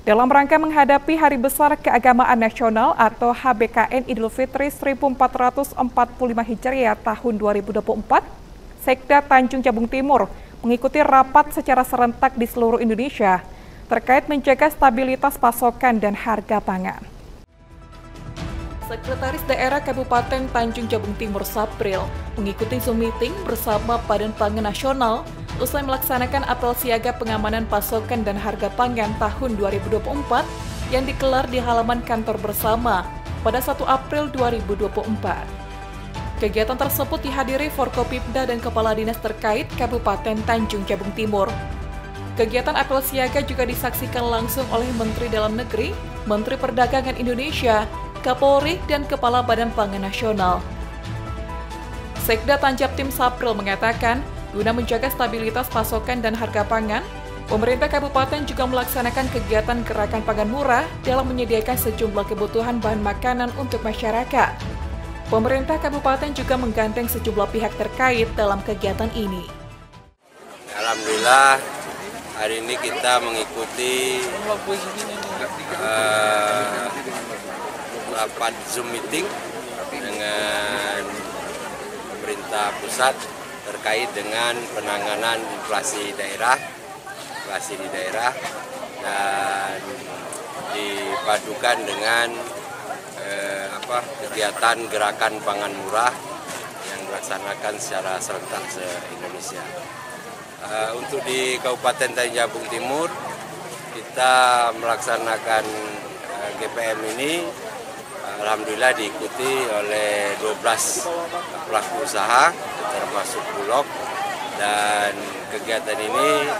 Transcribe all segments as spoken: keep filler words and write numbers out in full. Dalam rangka menghadapi Hari Besar Keagamaan Nasional atau H B K N Idul Fitri seribu empat ratus empat puluh lima Hijriah tahun dua ribu dua puluh empat, Sekda Tanjung Jabung Timur mengikuti rapat secara serentak di seluruh Indonesia terkait menjaga stabilitas pasokan dan harga pangan. Sekretaris Daerah Kabupaten Tanjung Jabung Timur Sapril mengikuti Zoom meeting bersama Badan Pangan Nasional usai melaksanakan apel siaga pengamanan pasokan dan harga pangan tahun dua ribu dua puluh empat yang digelar di halaman kantor bersama pada satu April dua ribu dua puluh empat. Kegiatan tersebut dihadiri Forkopimda dan Kepala Dinas terkait Kabupaten Tanjung Jabung Timur. Kegiatan apel siaga juga disaksikan langsung oleh Menteri Dalam Negeri, Menteri Perdagangan Indonesia, Kapolri, dan Kepala Badan Pangan Nasional. Sekda Tanjab Tim Sapril mengatakan, guna menjaga stabilitas pasokan dan harga pangan, pemerintah kabupaten juga melaksanakan kegiatan gerakan pangan murah dalam menyediakan sejumlah kebutuhan bahan makanan untuk masyarakat. Pemerintah kabupaten juga menggandeng sejumlah pihak terkait dalam kegiatan ini. Alhamdulillah, hari ini kita mengikuti uh, rapat Zoom meeting dengan pemerintah pusat terkait dengan penanganan inflasi daerah, inflasi di daerah, dan dipadukan dengan eh, apa, kegiatan gerakan pangan murah yang dilaksanakan secara serentak se-Indonesia. Eh, untuk di Kabupaten Tanjung Jabung Timur, kita melaksanakan eh, G P M ini, alhamdulillah diikuti oleh dua belas pelaku usaha, termasuk bulog, dan kegiatan ini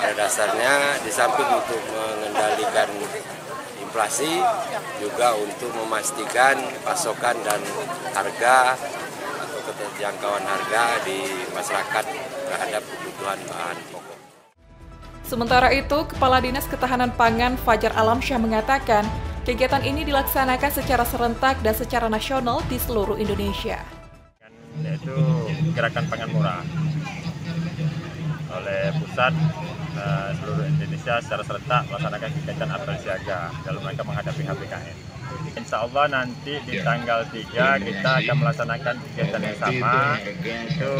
pada dasarnya di samping untuk mengendalikan inflasi juga untuk memastikan pasokan dan harga atau keterjangkauan harga di masyarakat terhadap kebutuhan bahan pokok. Sementara itu, Kepala Dinas Ketahanan Pangan Fajar Alam Syah mengatakan kegiatan ini dilaksanakan secara serentak dan secara nasional di seluruh Indonesia. Yaitu gerakan pangan murah oleh pusat uh, seluruh Indonesia secara serentak melaksanakan kegiatan apel siaga dalam rangka menghadapi H B K N. Insya Allah nanti di tanggal tiga kita akan melaksanakan kegiatan yang sama, itu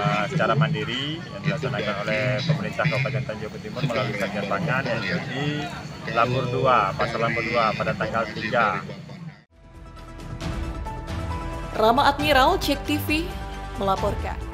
uh, secara mandiri yang dilaksanakan oleh pemerintah Kabupaten Tanjung Jabung Timur melalui Satgas Pangan yang di Lambur dua, Pasar Lambur dua pada tanggal tiga. Rama Admiral, Jek T V melaporkan.